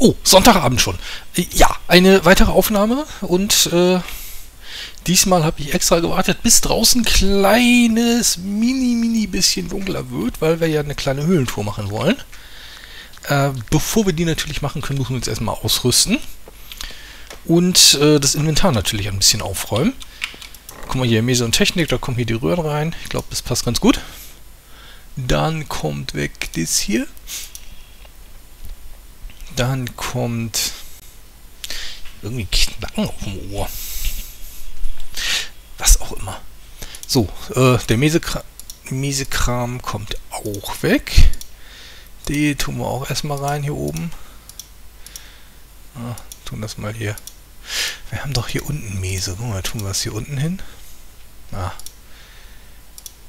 Oh, Sonntagabend schon. Ja, eine weitere Aufnahme und diesmal habe ich extra gewartet, bis draußen kleines, bisschen dunkler wird, weil wir ja eine kleine Höhlentour machen wollen. Bevor wir die natürlich machen können, müssen wir uns erstmal ausrüsten und das Inventar natürlich ein bisschen aufräumen. Guck mal hier, Mese und Technik, da kommen hier die Röhren rein. Ich glaube, das passt ganz gut. Dann kommt weg das hier. Dann kommt irgendwie Knacken auf dem Ohr. Was auch immer. So, der Mesekram kommt auch weg. Die tun wir auch erstmal rein hier oben. Ah, tun das mal hier. Wir haben doch hier unten Mese. Guck mal, tun wir das hier unten hin. Ah.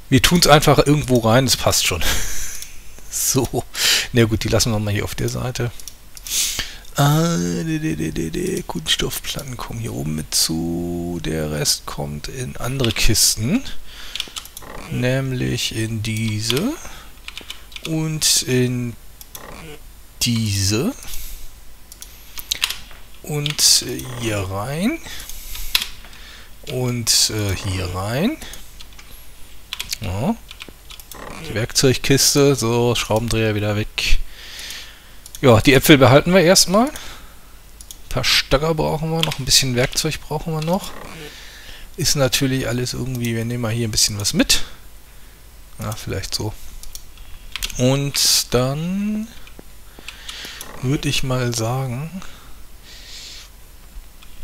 Wir tun es einfach irgendwo rein, das passt schon. So. Na gut, die lassen wir mal hier auf der Seite. Kunststoffplatten kommen hier oben mit zu. Der Rest kommt in andere Kisten. Nämlich in diese. Und in diese. Und hier rein. Und hier rein. Ja. Die Werkzeugkiste. So, Schraubendreher wieder weg. Ja, die Äpfel behalten wir erstmal. Ein paar Stöcker brauchen wir noch, ein bisschen Werkzeug brauchen wir noch. Ist natürlich alles irgendwie, wir nehmen mal hier ein bisschen was mit. Na, vielleicht so. Und dann würde ich mal sagen,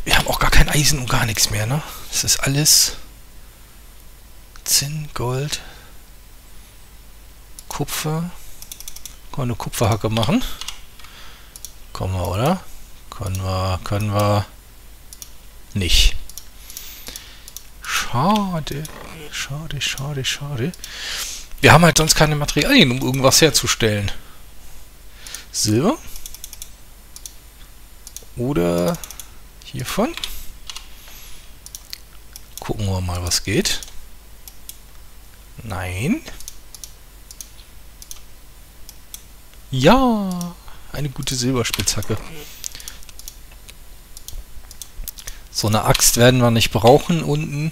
wir haben auch gar kein Eisen und gar nichts mehr, ne? Das ist alles Zinn, Gold, Kupfer. Können wir eine Kupferhacke machen? Können wir, oder? Können wir nicht. Schade, schade, schade, schade. Wir haben halt sonst keine Materialien, um irgendwas herzustellen. Silber? Oder hiervon? Gucken wir mal, was geht. Nein. Ja, eine gute Silberspitzhacke. So eine Axt werden wir nicht brauchen unten.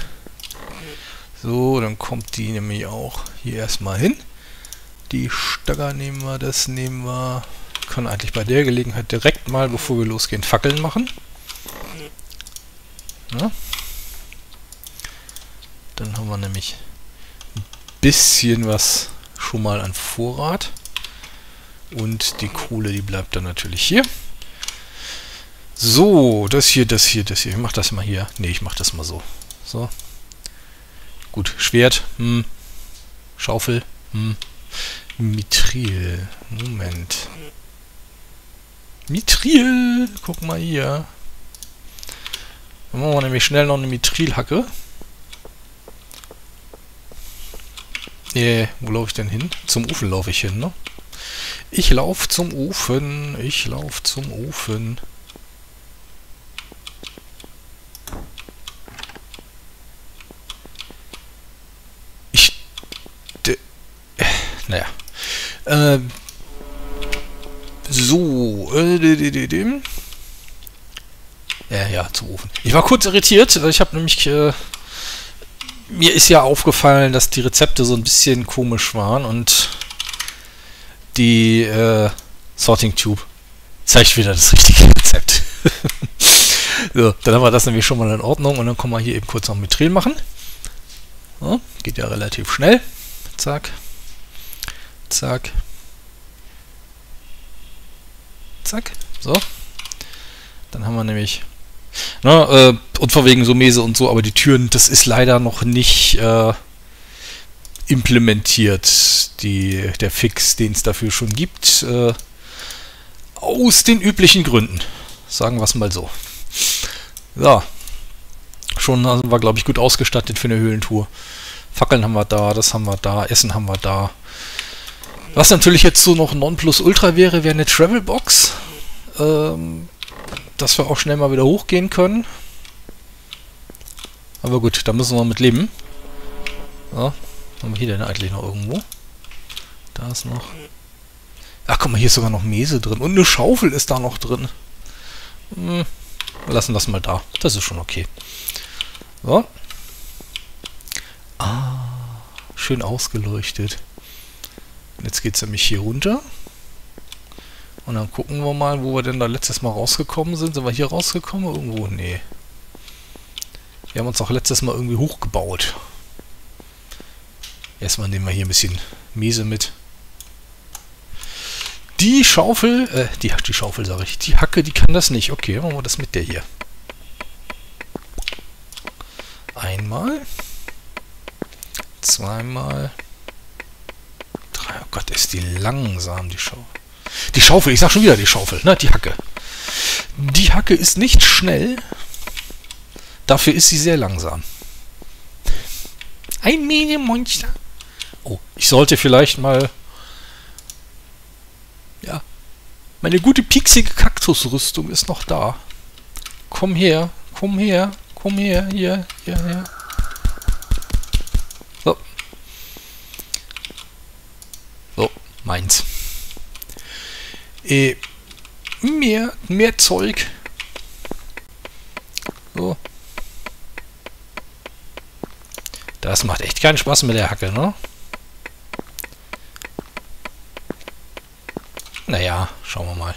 So, dann kommt die nämlich auch hier erstmal hin. Die Stöcker nehmen wir, das nehmen wir. Wir können eigentlich bei der Gelegenheit direkt mal, bevor wir losgehen, Fackeln machen. Ja. Dann haben wir nämlich ein bisschen was schon mal an Vorrat. Und die Kohle, die bleibt dann natürlich hier. So, das hier, das hier, das hier. Ich mach das mal hier. Ne, ich mach das mal so. So. Gut, Schwert, Schaufel, Mithril, Moment. Mithril, guck mal hier. Dann machen wir nämlich schnell noch eine Mithrilhacke. Wo laufe ich denn hin? Zum Ofen laufe ich hin, ne? Ich laufe zum Ofen, ich laufe zum Ofen. Naja. So. Ja, zum Ofen. Ich war kurz irritiert. Ich habe nämlich... mir ist ja aufgefallen, dass die Rezepte so ein bisschen komisch waren und die Sorting Tube zeigt wieder das richtige Rezept. So, dann haben wir das nämlich schon mal in Ordnung und dann können wir hier eben kurz noch Mithril machen. So, geht ja relativ schnell. Zack. Zack. Zack. So. Dann haben wir nämlich... Na, und von wegen so Mese und so, aber die Türen, das ist leider noch nicht implementiert, der Fix, den es dafür schon gibt. Aus den üblichen Gründen. Sagen wir es mal so. So. Schon sind wir, glaube ich, gut ausgestattet für eine Höhlentour. Fackeln haben wir da, das haben wir da, Essen haben wir da. Was natürlich jetzt so noch Nonplusultra wäre, wäre eine Travelbox. Dass wir auch schnell mal wieder hochgehen können. Aber gut, da müssen wir mit leben. So, haben wir hier denn eigentlich noch irgendwo? Da ist noch. Ach, guck mal, hier ist sogar noch Mese drin. Und eine Schaufel ist da noch drin. Hm, lassen das mal da. Das ist schon okay. So. Ah, schön ausgeleuchtet. Jetzt geht es nämlich hier runter. Und dann gucken wir mal, wo wir denn da letztes Mal rausgekommen sind. Sind wir hier rausgekommen? Irgendwo? Nee. Wir haben uns auch letztes Mal irgendwie hochgebaut. Erstmal nehmen wir hier ein bisschen Mese mit. Die Schaufel, die Schaufel sage ich, die Hacke, die kann das nicht. Okay, machen wir das mit der hier. Einmal. Zweimal. Drei. Oh Gott, ist die langsam, die Schaufel. Die Schaufel, ich sag schon wieder die Schaufel, ne, die Hacke. Die Hacke ist nicht schnell, dafür ist sie sehr langsam. Ein Medienmonster. Oh, ich sollte vielleicht mal, ja, meine gute pieksige Kaktusrüstung ist noch da. Komm her, komm her, komm her, hier, hier, hier. So. So, meins. Mehr Zeug. So. Das macht echt keinen Spaß mit der Hacke, ne? Naja, schauen wir mal.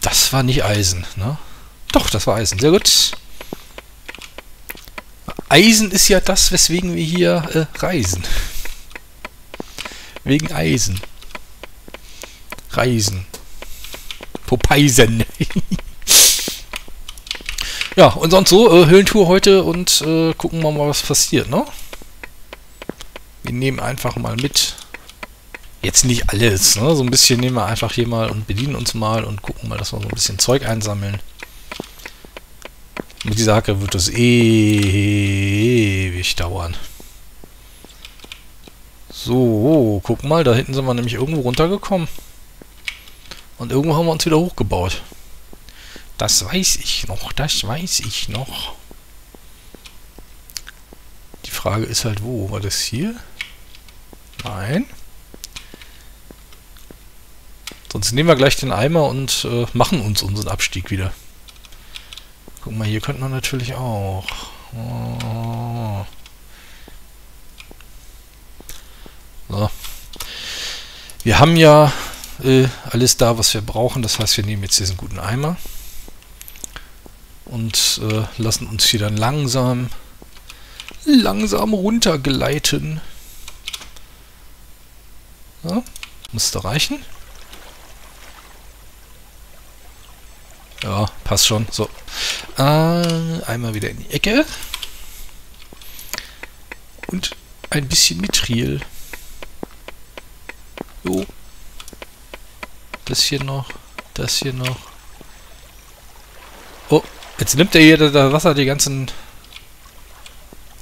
Das war nicht Eisen, ne? Doch, das war Eisen, sehr gut. Eisen ist ja das, weswegen wir hier reisen. Wegen Eisen. Reisen. Popeisen. Ja, und sonst so. Höhlentour heute und gucken wir mal, was passiert, ne? Wir nehmen einfach mal mit. Jetzt nicht alles, ne? So ein bisschen nehmen wir einfach hier mal und bedienen uns mal und gucken mal, dass wir so ein bisschen Zeug einsammeln. Mit dieser Hacke wird das ewig dauern. So, guck mal, da hinten sind wir nämlich irgendwo runtergekommen. Und irgendwo haben wir uns wieder hochgebaut. Das weiß ich noch, das weiß ich noch. Die Frage ist halt, wo? War das hier? Nein. Sonst nehmen wir gleich den Eimer und machen uns unseren Abstieg wieder. Guck mal, hier könnten wir natürlich auch... Oh. So. Wir haben ja alles da, was wir brauchen. Das heißt, wir nehmen jetzt diesen guten Eimer und lassen uns hier dann langsam runtergeleiten. So. Müsste reichen. Ja, passt schon. So. Einmal wieder in die Ecke. Und ein bisschen Mithril. Jo. Das hier noch. Das hier noch. Oh, jetzt nimmt er hier das Wasser die ganzen...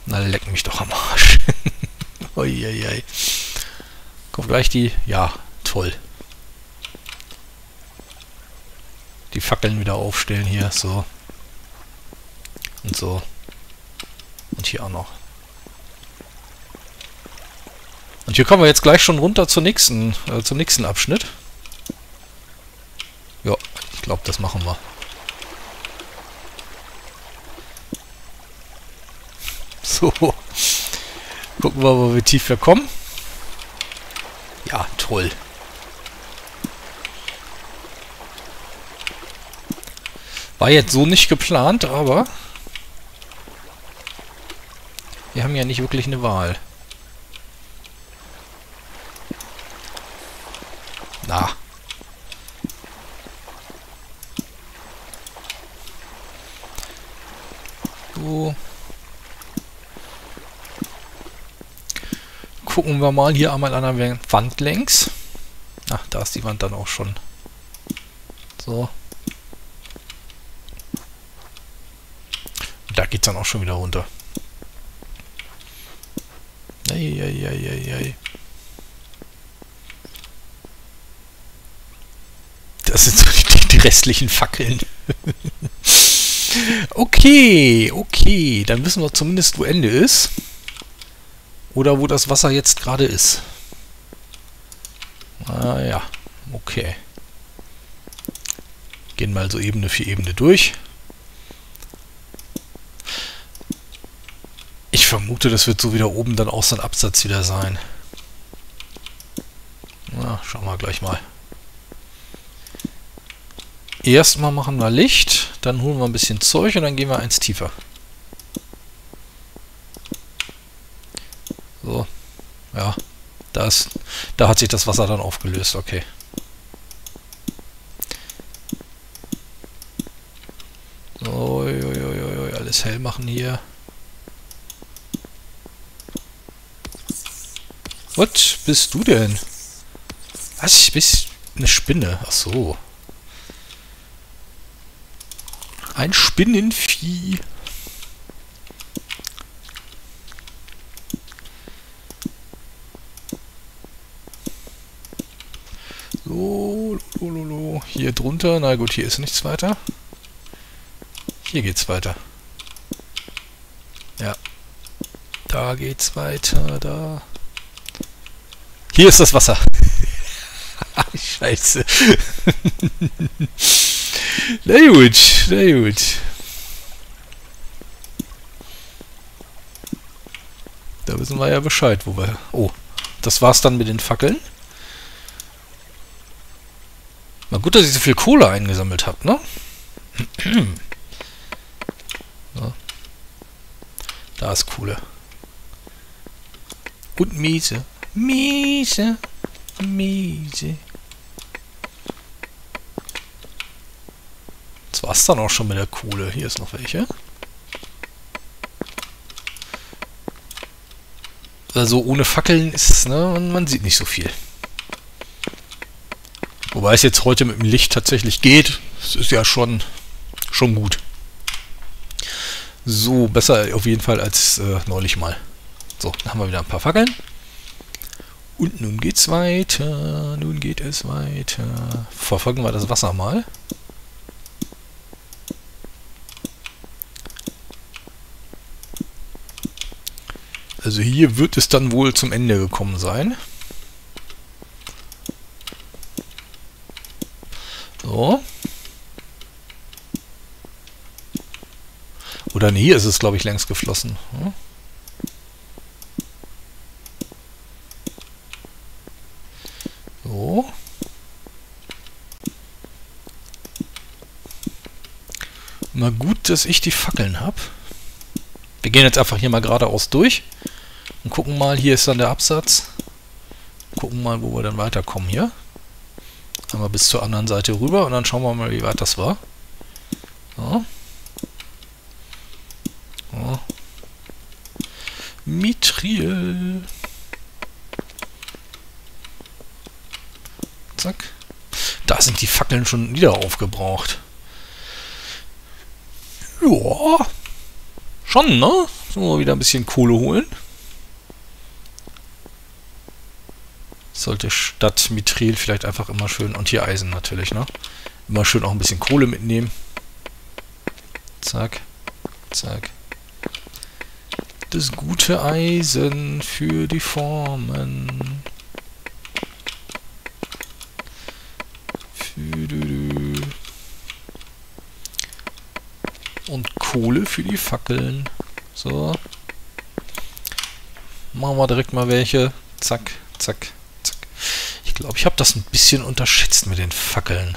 Na, leck mich doch am Arsch. Uiuiui. Kommt gleich die... Ja, toll. Die Fackeln wieder aufstellen hier. So. Und so. Und hier auch noch. Und hier kommen wir jetzt gleich schon runter zum nächsten Abschnitt. Ja, ich glaube, das machen wir. So. Gucken wir, wo wir tief wir kommen. Ja, toll. War jetzt so nicht geplant, aber... Wir haben ja nicht wirklich eine Wahl. Na. So. Gucken wir mal hier einmal an der Wand längs. Ach, da ist die Wand dann auch schon. So. Und da geht's dann auch schon wieder runter. Eieieiei. Das sind so die restlichen Fackeln. Okay, okay. Dann wissen wir zumindest, wo Ende ist. Oder wo das Wasser jetzt gerade ist. Ah ja, okay. Gehen mal so Ebene für Ebene durch. Ich vermute, das wird so wieder oben dann auch so ein Absatz wieder sein. Na, schauen wir gleich mal. Erstmal machen wir Licht, dann holen wir ein bisschen Zeug und dann gehen wir eins tiefer. So, ja, da hat sich das Wasser dann aufgelöst, okay. So, alles hell machen hier. Was bist du denn? Was, ich bin eine Spinne, ach so. Ein Spinnenvieh. So, hier drunter. Na gut, hier ist nichts weiter. Hier geht's weiter. Ja. Da geht's weiter, da. Hier ist das Wasser. Scheiße. Na gut, Da wissen wir ja Bescheid, wo wir... Oh, das war's dann mit den Fackeln. Na gut, dass ich so viel Kohle eingesammelt habe, ne? So. Da ist Kohle. Und Miese. Das war's dann auch schon mit der Kohle. Hier ist noch welche. Also ohne Fackeln ist es, ne, man sieht nicht so viel. Wobei es jetzt heute mit dem Licht tatsächlich geht. Das ist ja schon gut. So, besser auf jeden Fall als neulich mal. So, dann haben wir wieder ein paar Fackeln. Und nun geht's weiter. Nun geht es weiter. Verfolgen wir das Wasser mal. Also hier wird es dann wohl zum Ende gekommen sein. So. Oder nee, hier ist es, glaube ich, längst geflossen. Hm? So. Mal gut, dass ich die Fackeln habe. Wir gehen jetzt einfach hier mal geradeaus durch. Und gucken mal, hier ist dann der Absatz. Gucken mal, wo wir dann weiterkommen hier. Einmal bis zur anderen Seite rüber und dann schauen wir mal, wie weit das war. So. So. Mithril. Zack. Da sind die Fackeln schon wieder aufgebraucht. Ja. Schon, ne? So, wieder ein bisschen Kohle holen. Sollte statt Mithril vielleicht einfach immer schön, und hier Eisen natürlich, ne? Immer schön auch ein bisschen Kohle mitnehmen. Zack, zack. Das gute Eisen für die Formen. Und Kohle für die Fackeln. So. Machen wir direkt mal welche. Zack, zack. Ich glaube, ich habe das ein bisschen unterschätzt mit den Fackeln.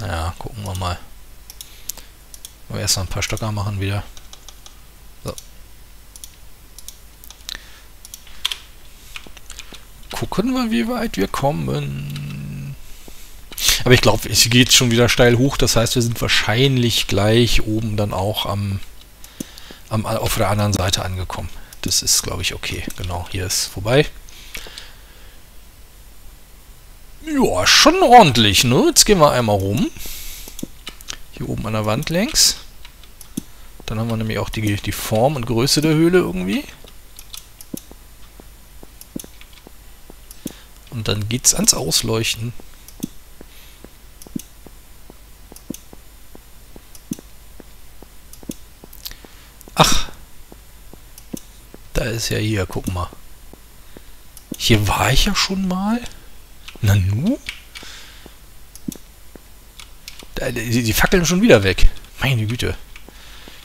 Naja, gucken wir mal. Aber erst mal ein paar Stöcker machen wieder. So. Gucken wir, wie weit wir kommen. Aber ich glaube, es geht schon wieder steil hoch. Das heißt, wir sind wahrscheinlich gleich oben dann auch auf der anderen Seite angekommen. Das ist, glaube ich, okay. Genau, hier ist vorbei. Ja, schon ordentlich, ne? Jetzt gehen wir einmal rum. Hier oben an der Wand längs. Dann haben wir nämlich auch die Form und Größe der Höhle irgendwie. Und dann geht's ans Ausleuchten. Ach! Da ist ja hier, guck mal. Hier war ich ja schon mal. Nanu? Die Fackeln schon wieder weg. Meine Güte.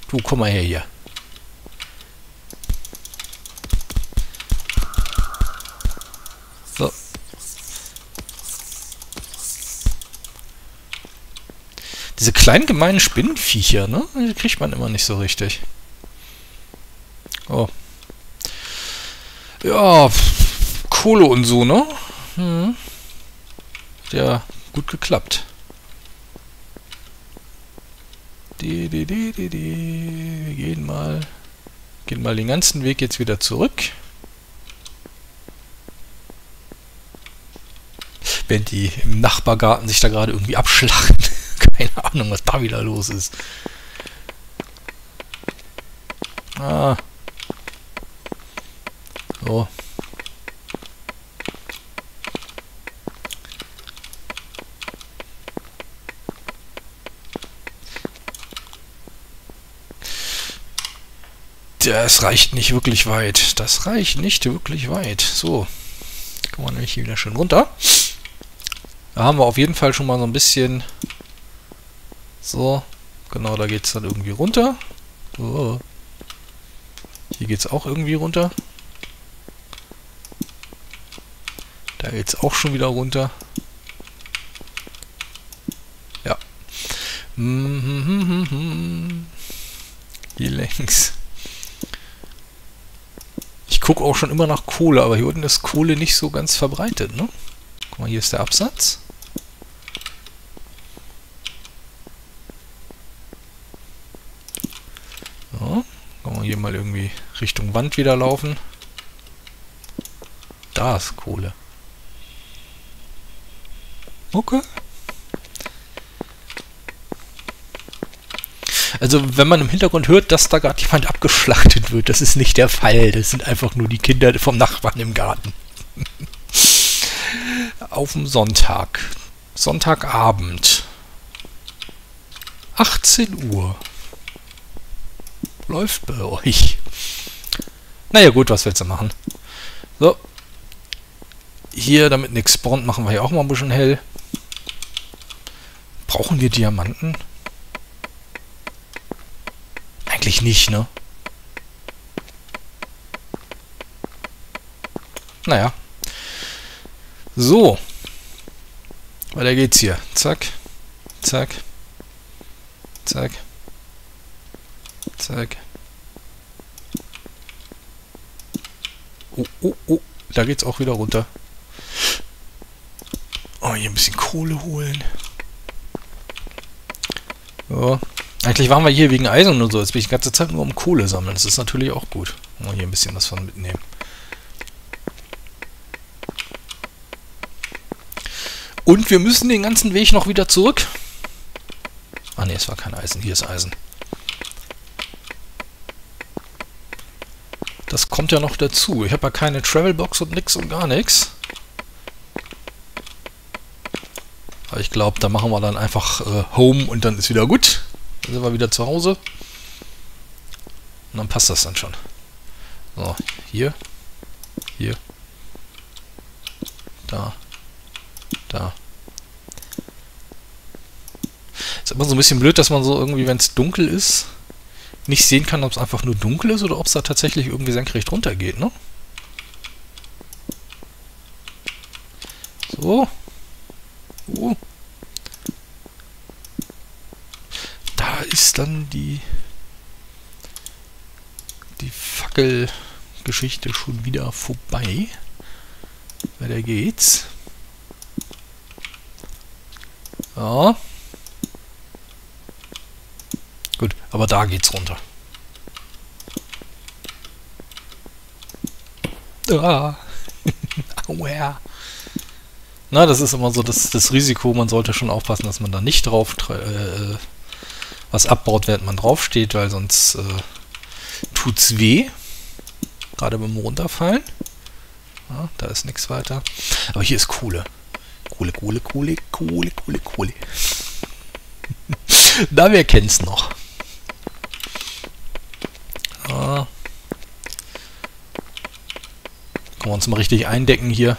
Du, komm mal her hier. So. Diese kleinen gemeinen Spinnenviecher, ne? Die kriegt man immer nicht so richtig. Oh. Ja, Kohle und so, ne? Hm. Hat ja gut geklappt. Wir gehen mal den ganzen Weg jetzt wieder zurück. Wenn die im Nachbargarten sich da gerade irgendwie abschlachten. Keine Ahnung, was da wieder los ist. Ah. So. Das reicht nicht wirklich weit. Das reicht nicht wirklich weit. So, kommen wir nämlich hier wieder schön runter. Da haben wir auf jeden Fall schon mal so ein bisschen... So, genau, da geht es dann irgendwie runter. Oh. Hier geht es auch irgendwie runter. Da geht es auch schon wieder runter. Ja. Hier längs. Ich gucke auch schon immer nach Kohle, aber hier unten ist Kohle nicht so ganz verbreitet, ne? Guck mal, hier ist der Absatz. So, können wir hier mal irgendwie Richtung Wand wieder laufen. Da ist Kohle. Okay. Also wenn man im Hintergrund hört, dass da gerade jemand abgeschlachtet wird, das ist nicht der Fall. Das sind einfach nur die Kinder vom Nachbarn im Garten. Auf dem Sonntag. Sonntagabend. 18 Uhr. Läuft bei euch. Naja gut, was willst du machen? So. Hier, damit nichts spawnt, machen wir hier auch mal ein bisschen hell. Brauchen wir Diamanten? Eigentlich nicht, ne? Naja. So. Weiter geht's hier. Zack. Zack. Zack. Zack. Oh, oh, oh. Da geht's auch wieder runter. Oh, hier ein bisschen Kohle holen. So. Eigentlich waren wir hier wegen Eisen und so. Jetzt bin ich die ganze Zeit nur um Kohle sammeln. Das ist natürlich auch gut. Mal hier ein bisschen was von mitnehmen. Und wir müssen den ganzen Weg noch wieder zurück. Ah ne, es war kein Eisen. Hier ist Eisen. Das kommt ja noch dazu. Ich habe ja keine Travelbox und nix und gar nichts. Aber ich glaube, da machen wir dann einfach Home und dann ist wieder gut. Dann sind wir wieder zu Hause. Und dann passt das dann schon. So, hier. Hier. Da. Da. Ist immer so ein bisschen blöd, dass man so irgendwie, wenn es dunkel ist, nicht sehen kann, ob es einfach nur dunkel ist oder ob es da tatsächlich irgendwie senkrecht runter geht, ne? So. Oh. Da ist dann die Fackelgeschichte schon wieder vorbei. Weiter geht's. Ja. Gut, aber da geht's runter. Ah. Aua. Na, das ist immer so das Risiko. Man sollte schon aufpassen, dass man da nicht drauf was abbaut, während man draufsteht, weil sonst tut's weh. Gerade beim Runterfallen. Ja, da ist nichts weiter. Aber hier ist Kohle. Kohle, Kohle, Kohle, Kohle, Kohle, Kohle. Na, wer kennt's noch? wir uns mal richtig eindecken hier.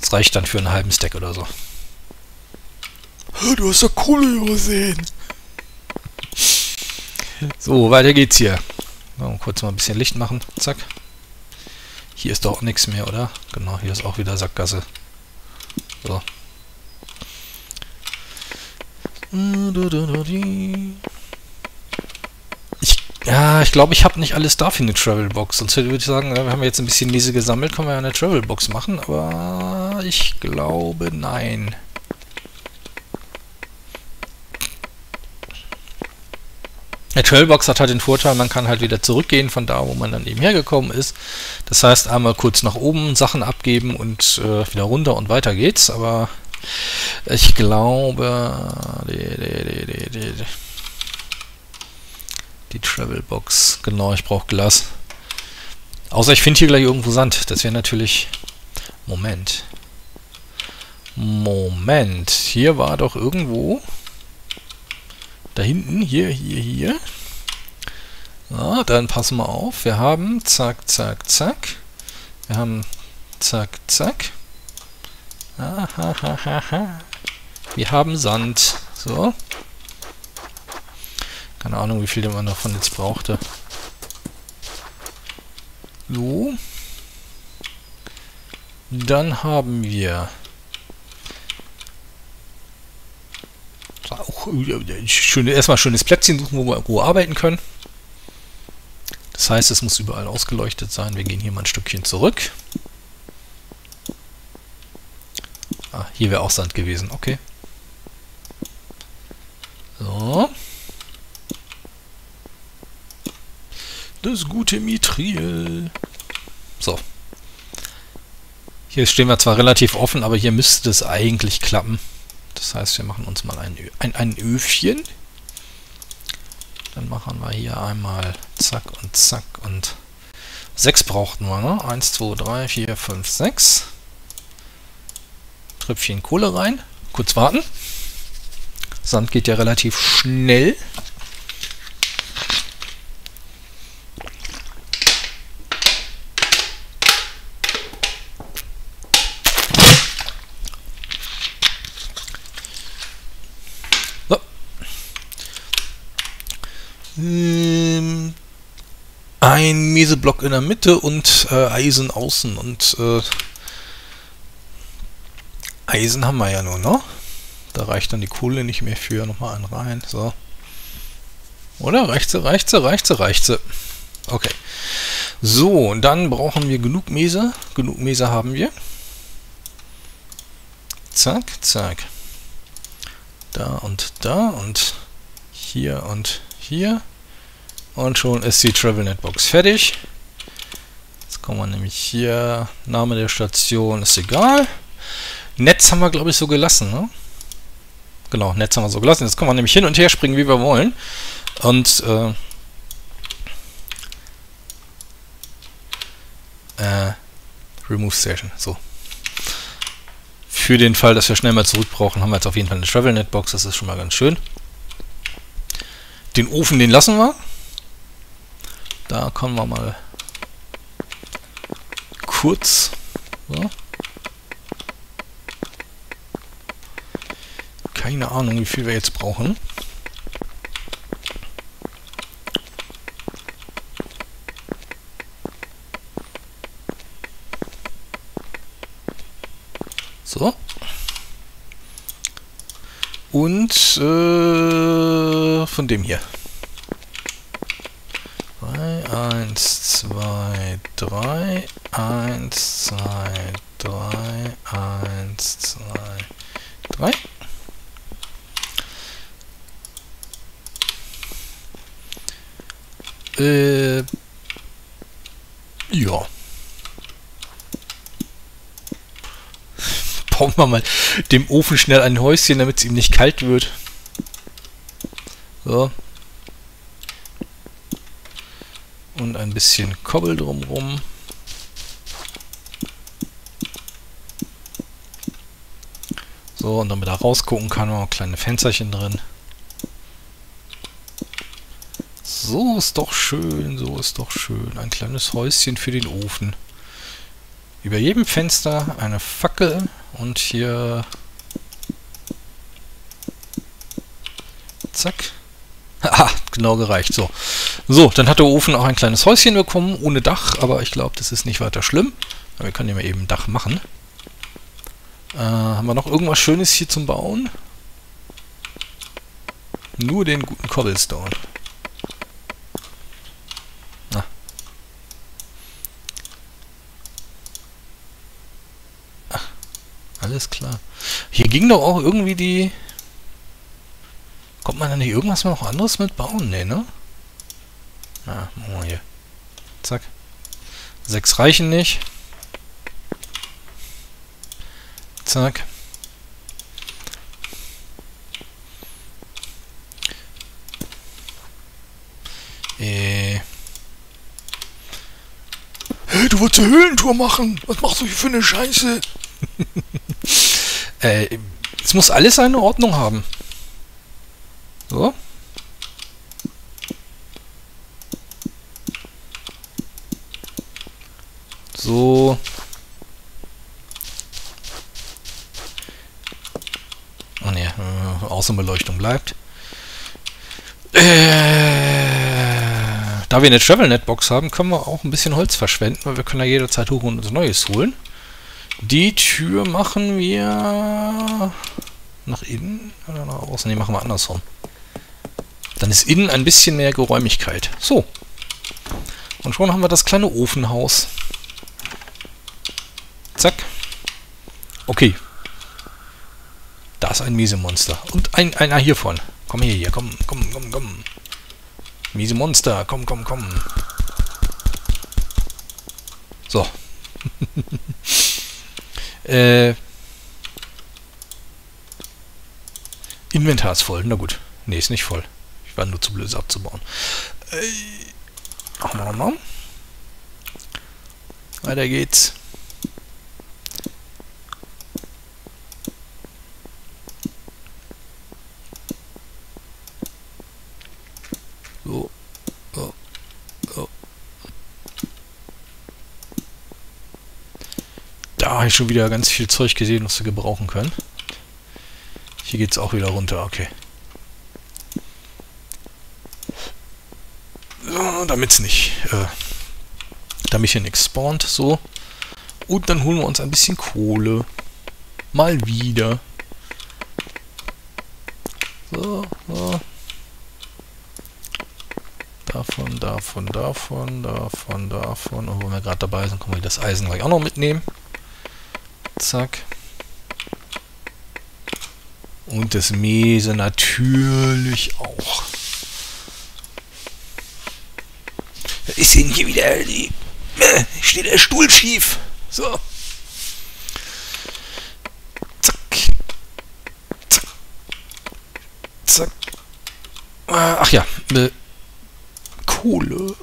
Das reicht dann für einen halben Stack oder so. Du hast doch Kohle gesehen. So, weiter geht's hier. Kurz mal ein bisschen Licht machen. Zack. Hier ist doch nichts mehr, oder? Genau, hier ist auch wieder Sackgasse. So. Ich glaube, ich habe nicht alles dafür eine Travelbox. Sonst würde ich sagen, wir haben jetzt ein bisschen Miese gesammelt, können wir ja eine Travelbox machen. Aber ich glaube, nein. Eine Trailbox hat halt den Vorteil, man kann halt wieder zurückgehen von da, wo man dann eben hergekommen ist. Das heißt, einmal kurz nach oben Sachen abgeben und wieder runter und weiter geht's. Aber ich glaube, die Trailbox, genau, ich brauche Glas. Außer ich finde hier gleich irgendwo Sand. Das wäre natürlich... Moment. Hier war doch irgendwo... Da hinten, hier. Ja, dann passen wir auf. Wir haben zack. Wir haben zack. Wir haben Sand. So. Keine Ahnung, wie viel man davon jetzt brauchte. So. Dann haben wir... Auch erstmal schönes Plätzchen suchen, wo wir in Ruhe arbeiten können. Das heißt, es muss überall ausgeleuchtet sein. Wir gehen hier mal ein Stückchen zurück. Ah, hier wäre auch Sand gewesen. Okay. So. Das gute Mithril. So. Hier stehen wir zwar relativ offen, aber hier müsste es eigentlich klappen. Das heißt, wir machen uns mal ein Öfchen. Dann machen wir hier einmal zack und 6 brauchten wir, ne? 1, 2, 3, 4, 5, 6. Tröpfchen Kohle rein. Kurz warten. Sand geht ja relativ schnell. Ein Meseblock in der Mitte und Eisen außen. Und Eisen haben wir ja nur, ne? Da reicht dann die Kohle nicht mehr für. Nochmal einen rein, so. Oder? Reicht sie. Okay. So, und dann brauchen wir genug Mese. Genug Mese haben wir. Zack. Da und hier und hier. Und schon ist die Travel Netbox fertig. Jetzt kommen wir nämlich hier. Name der Station ist egal. Netz haben wir, glaube ich, so gelassen. Ne? Genau, Netz haben wir so gelassen. Jetzt können wir nämlich hin und her springen, wie wir wollen. Und Remove Station. So. Für den Fall, dass wir schnell mal zurück brauchen, haben wir jetzt auf jeden Fall eine Travel Netbox. Das ist schon mal ganz schön. Den Ofen, den lassen wir. Da kommen wir mal kurz. So. Keine Ahnung, wie viel wir jetzt brauchen. So. Und von dem hier. 1, 2, 3. Ja. Bauen wir mal dem Ofen schnell ein Häuschen, damit es ihm nicht kalt wird. So. Und ein bisschen Kobbel drumrum. So, und damit er rausgucken kann, haben wir auch kleine Fensterchen drin. So ist doch schön, so ist doch schön. Ein kleines Häuschen für den Ofen. Über jedem Fenster eine Fackel und hier... Zack. Haha, genau gereicht. So, dann hat der Ofen auch ein kleines Häuschen bekommen, ohne Dach, aber ich glaube, das ist nicht weiter schlimm. Aber wir können ja mal eben ein Dach machen. Haben wir noch irgendwas Schönes hier zum Bauen? Nur den guten Cobblestone. Na. Ach, alles klar. Hier ging doch auch irgendwie die... Kommt man da nicht irgendwas noch anderes mit bauen? Nee, ne? Na, machen wir hier. Zack. 6 reichen nicht. Zack. Hey, du wolltest eine Höhlentour machen. Was machst du hier für eine Scheiße? Es muss alles seine Ordnung haben. So. So. Oh ne, Außenbeleuchtung bleibt. Da wir eine Travel-Netbox haben, können wir auch ein bisschen Holz verschwenden, weil wir können da jederzeit hoch und uns Neues holen. Die Tür machen wir nach innen oder nach außen? Ne, machen wir andersrum. Dann ist innen ein bisschen mehr Geräumigkeit. So. Und schon haben wir das kleine Ofenhaus. Zack. Okay. Da ist ein Miesemonster. Und einer hiervon. Komm hier, komm. Miese Monster, komm. So. Inventar ist voll. Na gut. Nee, ist nicht voll. Ich war nur zu blöd, es abzubauen. Weiter geht's. Da habe ich schon wieder ganz viel Zeug gesehen, was wir gebrauchen können. Hier geht es auch wieder runter, okay. So, damit hier nichts spawnt, so. Und dann holen wir uns ein bisschen Kohle. Mal wieder. So. Davon. Und wo wir gerade dabei sind, können wir das Eisen gleich auch noch mitnehmen. Zack. Und das Mese natürlich auch. Da ist denn hier wieder die... Steht der Stuhl schief. So. Zack. Zack. Ach ja. Kohle.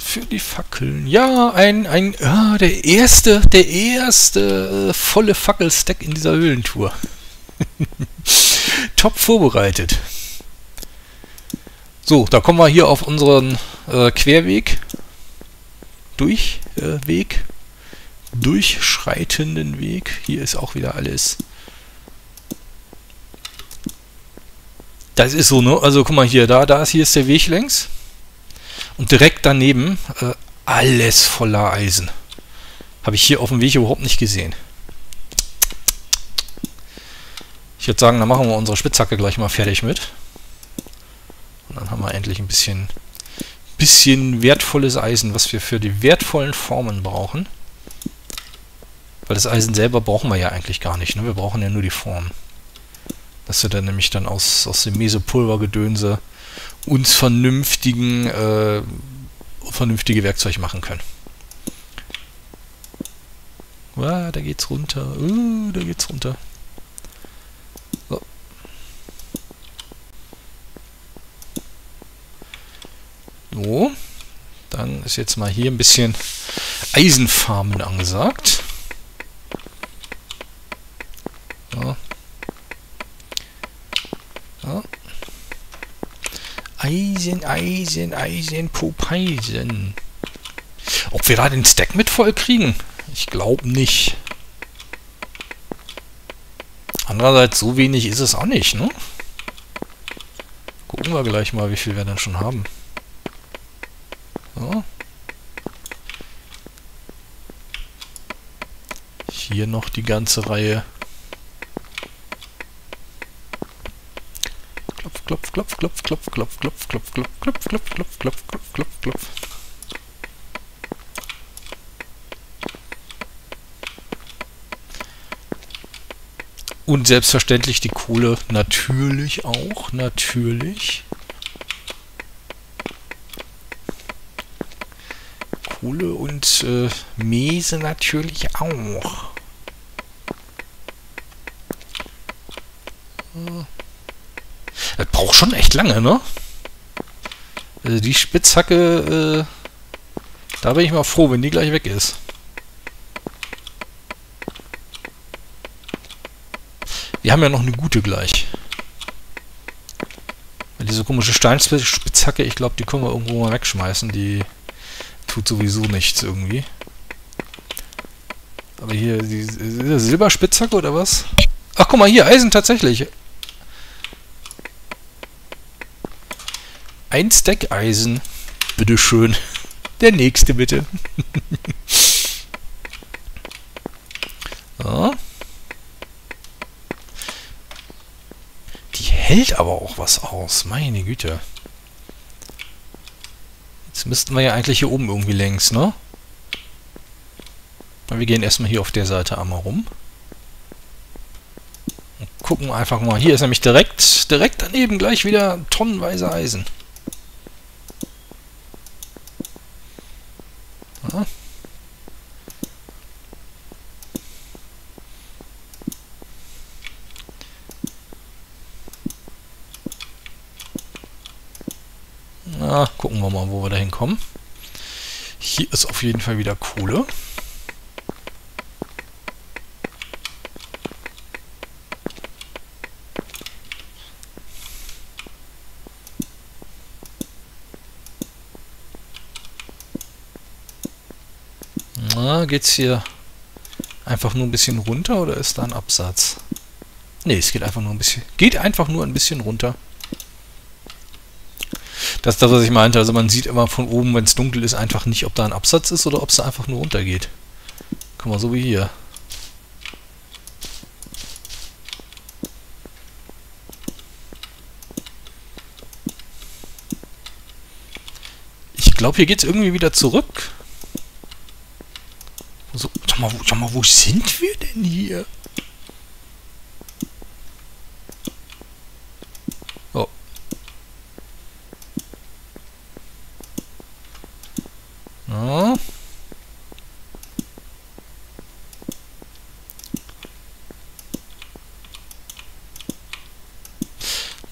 Für die Fackeln. Ja, der erste volle Fackelstack in dieser Höhlentour. Top vorbereitet. So, da kommen wir hier auf unseren Querweg. Durchschreitenden Weg. Hier ist auch wieder alles. Das ist so, ne? Also guck mal hier, hier ist der Weg längs. Und direkt daneben alles voller Eisen. Habe ich hier auf dem Weg überhaupt nicht gesehen. Ich würde sagen, da machen wir unsere Spitzhacke gleich mal fertig mit. Und dann haben wir endlich ein bisschen wertvolles Eisen, was wir für die wertvollen Formen brauchen. Weil das Eisen selber brauchen wir ja eigentlich gar nicht. Ne? Wir brauchen ja nur die Formen. Dass wir dann nämlich dann aus dem Mesepulvergedönse uns vernünftige Werkzeug machen können. Da geht's runter. Da geht's runter. So. So. Dann ist jetzt mal hier ein bisschen Eisenfarmen angesagt. So. Popeisen. Ob wir da den Stack mit voll kriegen? Ich glaube nicht. Andererseits, so wenig ist es auch nicht, ne? Gucken wir gleich mal, wie viel wir dann schon haben. So. Hier noch die ganze Reihe. Klopf, klopf, klopf, klopf, klopf, klopf, klopf, klopf, klopf, klopf, klopf, klopf, klopf, klopf, klopf, klopf. Und selbstverständlich die Kohle natürlich auch, natürlich. Kohle und Mese natürlich auch. Das braucht schon echt lange, ne? Also die Spitzhacke, da bin ich mal froh, wenn die gleich weg ist. Wir haben ja noch eine gute gleich. Diese komische Steinspitzhacke, ich glaube, die können wir irgendwo mal wegschmeißen. Die tut sowieso nichts irgendwie. Aber hier, die Silberspitzhacke oder was? Ach, guck mal hier, Eisen tatsächlich. Ein Stack Eisen. Bitteschön. Der nächste bitte. So. Hält aber auch was aus, meine Güte. Jetzt müssten wir ja eigentlich hier oben irgendwie längs, ne? Aber wir gehen erstmal hier auf der Seite einmal rum. Und gucken einfach mal. Hier ist nämlich direkt daneben gleich wieder tonnenweise Eisen. Ja. Na, gucken wir mal, wo wir da hinkommen. Hier ist auf jeden Fall wieder Kohle. Na, geht's hier einfach nur ein bisschen runter oder ist da ein Absatz? Ne, es geht einfach nur ein bisschen. Geht einfach nur ein bisschen runter. Das ist das, was ich meinte. Also man sieht immer von oben, wenn es dunkel ist, einfach nicht, ob da ein Absatz ist oder ob es da einfach nur runtergeht. Guck mal, so wie hier. Ich glaube, hier geht es irgendwie wieder zurück. So, sag mal, wo sind wir denn hier?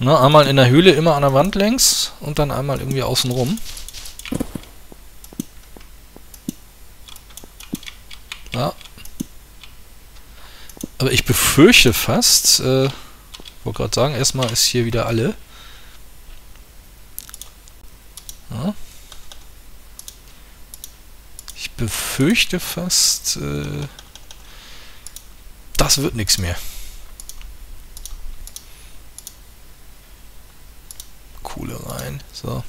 Na, einmal in der Höhle, immer an der Wand längs und dann einmal irgendwie außen rum. Ja. Aber ich befürchte fast, wollte gerade sagen, erstmal ist hier wieder alle. Ja. Ich befürchte fast, das wird nichts mehr. Rein. So.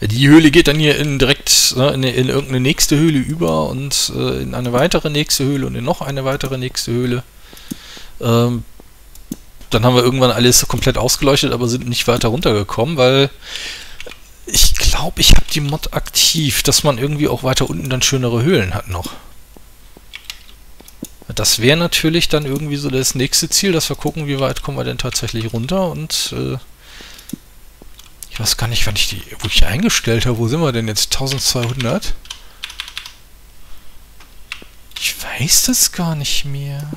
Die Höhle geht dann hier direkt in irgendeine nächste Höhle über und in eine weitere nächste Höhle und in noch eine weitere nächste Höhle. Dann haben wir irgendwann alles komplett ausgeleuchtet, aber sind nicht weiter runtergekommen, weil ich glaube, ich habe die Mod aktiv, dass man irgendwie auch weiter unten dann schönere Höhlen hat noch. Das wäre natürlich dann irgendwie so das nächste Ziel, dass wir gucken, wie weit kommen wir denn tatsächlich runter und ich weiß gar nicht, wann ich die wirklich eingestellt habe. Wo sind wir denn jetzt? 1200? Ich weiß das gar nicht mehr.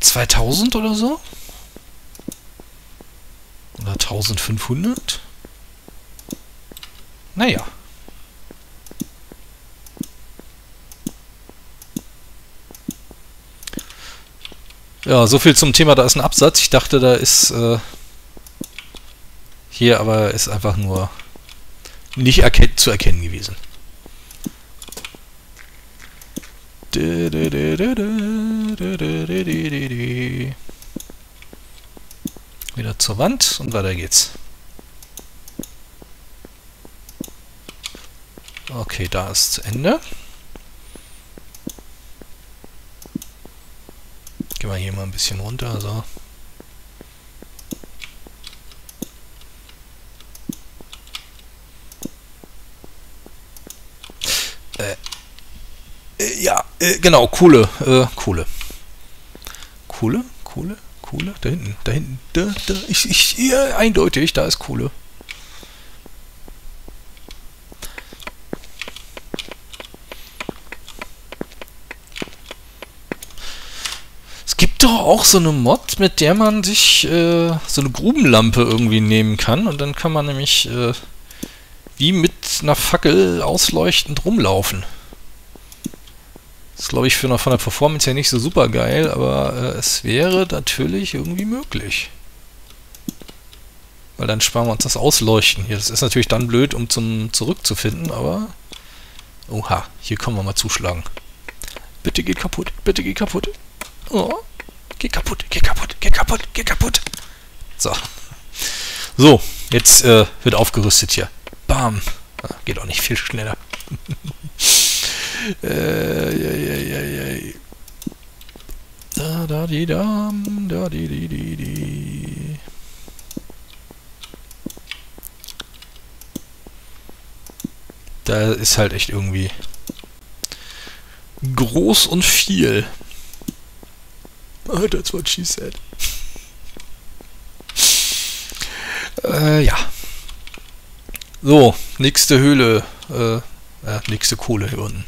2000 oder so? Oder 1500? Naja. Ja, so viel zum Thema, da ist ein Absatz. Ich dachte, da ist hier, aber ist einfach nur nicht zu erkennen gewesen. Wieder zur Wand und weiter geht's. Okay, da ist zu Ende. Gehen wir hier mal ein bisschen runter, so. Ja, genau, Kohle, Kohle, da hinten, eindeutig, da ist Kohle. Es gibt doch auch so eine Mod, mit der man sich so eine Grubenlampe irgendwie nehmen kann und dann kann man nämlich wie mit einer Fackel ausleuchtend rumlaufen. Das ist, glaube ich, von der Performance her nicht so super geil, aber es wäre natürlich irgendwie möglich. Weil dann sparen wir uns das Ausleuchten hier. Das ist natürlich dann blöd, um zum zurückzufinden, aber... Oha, hier können wir mal zuschlagen. Bitte geh kaputt, bitte geh kaputt. Oh, geh kaputt, geh kaputt, geh kaputt, geh kaputt. So. So, jetzt wird aufgerüstet hier. Bam. Ah, geht auch nicht viel schneller. Da, die. Da ist halt echt irgendwie groß und viel. That's what she said. Ja. So, nächste Höhle. Nächste Kohle hier unten.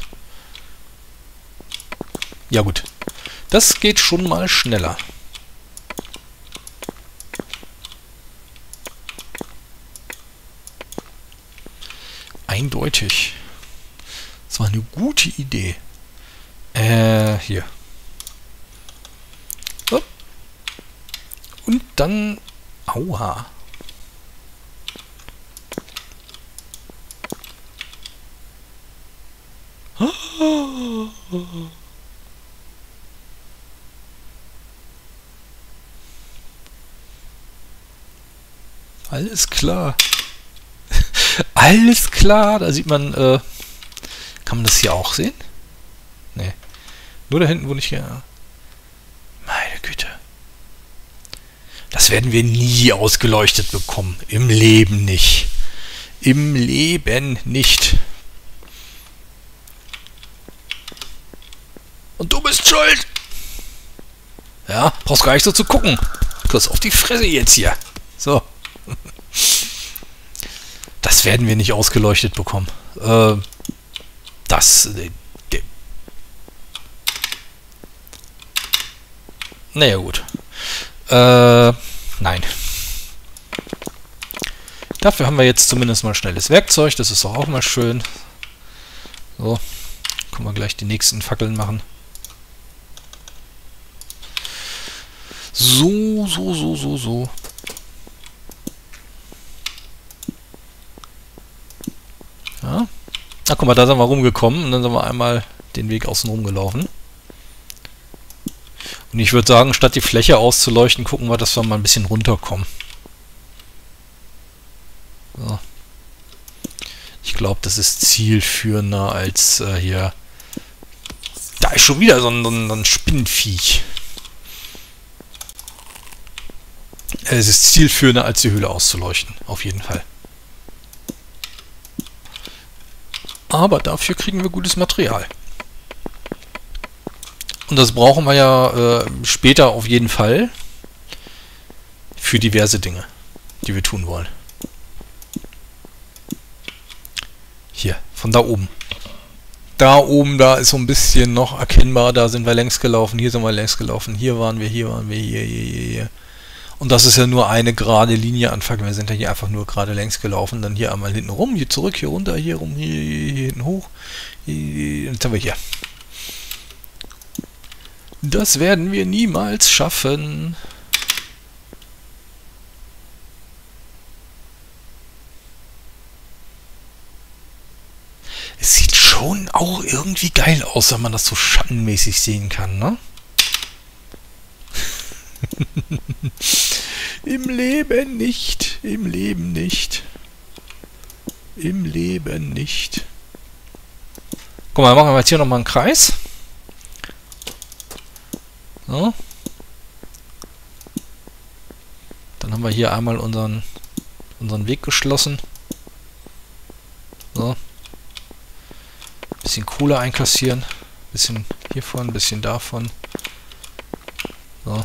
Ja gut, das geht schon mal schneller. Eindeutig. Das war eine gute Idee. Hier. So. Und dann... Aua. Alles klar. Alles klar. Da sieht man, kann man das hier auch sehen? Nee. Nur da hinten, wo nicht hier... Meine Güte. Das werden wir nie ausgeleuchtet bekommen. Im Leben nicht. Im Leben nicht. Und du bist schuld! Ja, brauchst gar nicht so zu gucken. Du kriegst auf die Fresse jetzt hier. So. Das werden wir nicht ausgeleuchtet bekommen. Naja, gut. Nein. Dafür haben wir jetzt zumindest mal schnelles Werkzeug. Das ist doch auch mal schön. So. Können wir gleich die nächsten Fackeln machen. So. Ja. Ach, guck mal, da sind wir rumgekommen und dann sind wir einmal den Weg außen rumgelaufen. Und ich würde sagen, statt die Fläche auszuleuchten, gucken wir, dass wir mal ein bisschen runterkommen. So. Ich glaube, das ist zielführender als hier. Da ist schon wieder so ein Spinnenviech. Es ist zielführender, als die Höhle auszuleuchten. Auf jeden Fall. Aber dafür kriegen wir gutes Material. Und das brauchen wir ja später auf jeden Fall. Für diverse Dinge, die wir tun wollen. Hier, von da oben. Da oben, da ist so ein bisschen noch erkennbar. Da sind wir längs gelaufen. Hier sind wir längs gelaufen. Hier waren wir. Und das ist ja nur eine gerade Linie an Fackeln. Wir sind ja hier einfach nur gerade längs gelaufen. Dann hier einmal hinten rum, hier zurück, hier runter, hier rum, hier hinten hoch. Jetzt haben wir hier. Das werden wir niemals schaffen. Es sieht schon auch irgendwie geil aus, wenn man das so schattenmäßig sehen kann, ne? Im Leben nicht. Im Leben nicht. Im Leben nicht. Guck mal, machen wir jetzt hier nochmal einen Kreis. So. Dann haben wir hier einmal unseren Weg geschlossen. So. Bisschen Kohle einkassieren. Bisschen hiervon, bisschen davon. So.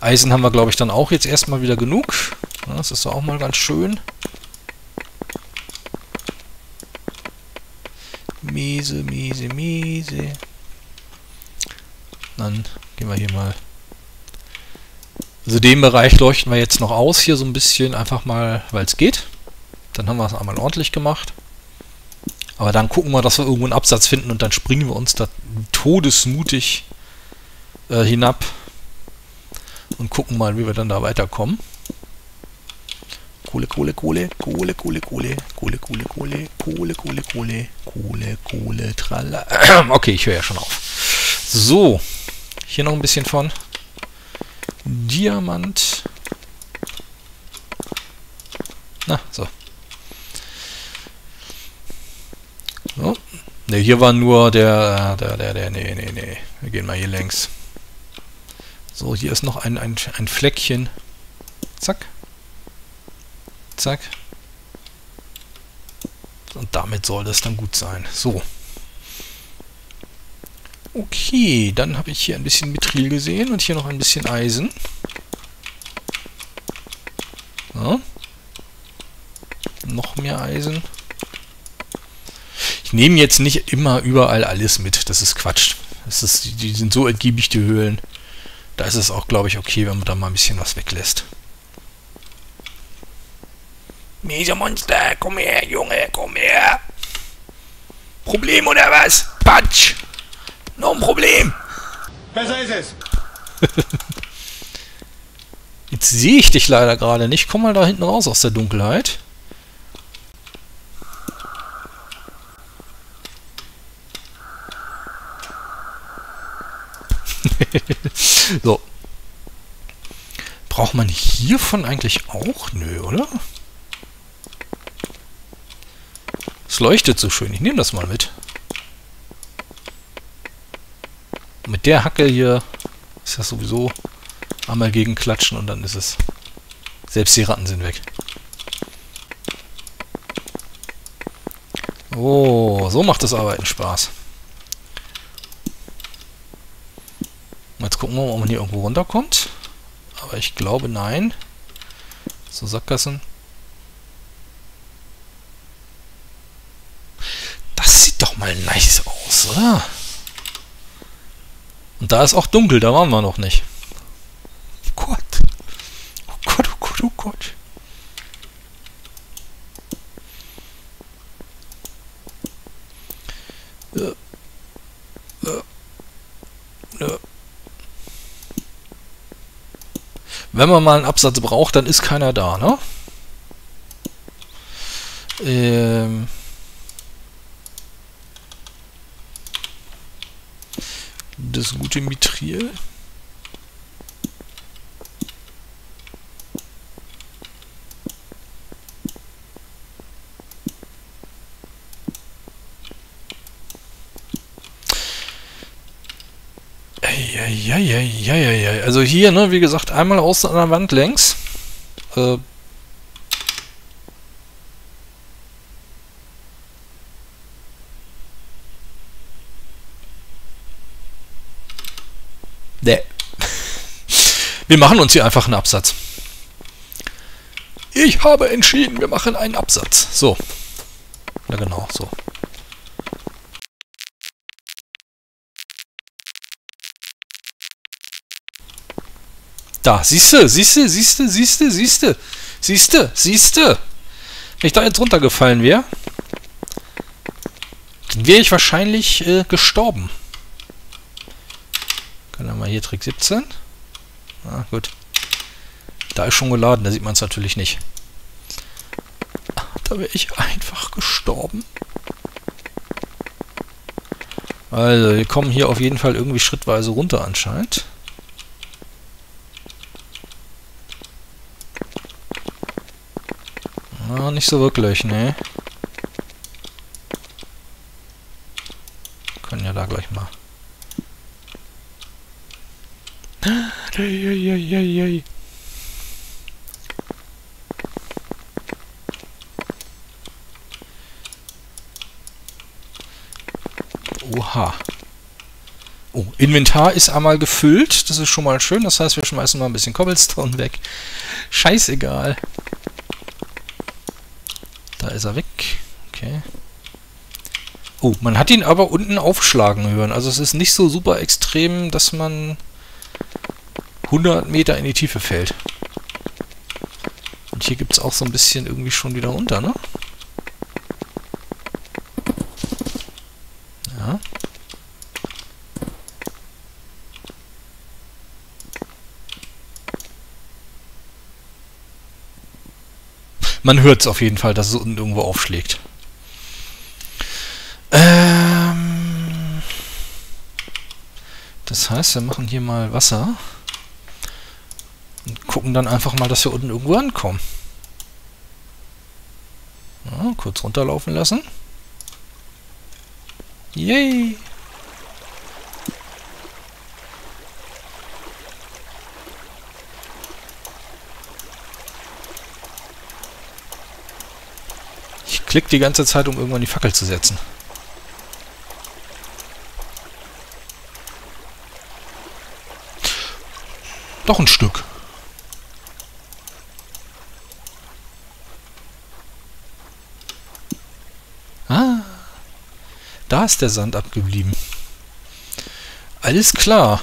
Eisen haben wir, glaube ich, dann auch jetzt erstmal wieder genug. Ja, das ist doch auch mal ganz schön. Miese, miese, miese. Dann gehen wir hier mal. Also den Bereich leuchten wir jetzt noch aus, hier so ein bisschen, einfach mal, weil es geht. Dann haben wir es einmal ordentlich gemacht. Aber dann gucken wir, dass wir irgendwo einen Absatz finden und dann springen wir uns da todesmutig hinab und gucken mal, wie wir dann da weiterkommen. Kohle, Kohle, Kohle, Kohle, Kohle, Kohle, Kohle, Kohle, Kohle, Kohle, Kohle, Kohle, Kohle, Kohle, Tralla. Okay, ich höre ja schon auf. So, hier noch ein bisschen von Diamant. Na, so. So. Ne, hier war nur der, nee. Wir gehen mal hier längs. So, hier ist noch ein Fleckchen. Zack. Zack. Und damit soll das dann gut sein. So. Okay, dann habe ich hier ein bisschen Mithril gesehen und hier noch ein bisschen Eisen. So. Noch mehr Eisen. Ich nehme jetzt nicht immer überall alles mit. Das ist Quatsch. Die sind so ergiebig, die Höhlen. Da ist es auch, glaube ich, okay, wenn man da mal ein bisschen was weglässt. Miese Monster, komm her, Junge, komm her. Problem oder was? Patsch! Noch ein Problem! Besser ist es! Jetzt sehe ich dich leider gerade nicht. Komm mal da hinten raus aus der Dunkelheit. So. Braucht man hiervon eigentlich auch? Nö, oder? Es leuchtet so schön. Ich nehme das mal mit. Mit der Hacke hier ist das sowieso einmal gegen klatschen und dann ist es. Selbst die Ratten sind weg. Oh, so macht das Arbeiten Spaß. Jetzt gucken wir mal, ob man hier irgendwo runterkommt. Aber ich glaube, nein. So, Sackgassen. Das sieht doch mal nice aus, oder? Und da ist auch dunkel, da waren wir noch nicht. Oh Gott. Oh Gott, oh Gott, oh Gott. Wenn man mal einen Absatz braucht, dann ist keiner da, ne? Das gute Mithril. Ja. Also hier, ne, wie gesagt, einmal außen an der Wand längs. Ne. Wir machen uns hier einfach einen Absatz. Ich habe entschieden, wir machen einen Absatz. So. Ja genau, so. Da, siehste. Wenn ich da jetzt runtergefallen wäre, wäre ich wahrscheinlich gestorben. Dann haben wir hier Trick 17. Ah, gut. Da ist schon geladen, da sieht man es natürlich nicht. Da wäre ich einfach gestorben. Also, wir kommen hier auf jeden Fall irgendwie schrittweise runter anscheinend. Ah, nicht so wirklich, ne. Können ja da gleich mal. Oha. Oh, Inventar ist einmal gefüllt. Das ist schon mal schön. Das heißt, wir schmeißen mal ein bisschen Cobblestone weg. Scheißegal. Da ist er weg. Okay. Oh, man hat ihn aber unten aufschlagen hören. Also es ist nicht so super extrem, dass man 100 Meter in die Tiefe fällt. Und hier gibt es auch so ein bisschen irgendwie schon wieder runter, ne? Ja. Man hört es auf jeden Fall, dass es unten irgendwo aufschlägt. Das heißt, wir machen hier mal Wasser. Und gucken dann einfach mal, dass wir unten irgendwo ankommen. Ja, kurz runterlaufen lassen. Yay! Ich klicke die ganze Zeit, um irgendwann die Fackel zu setzen. Doch ein Stück. Da ist der Sand abgeblieben. Alles klar.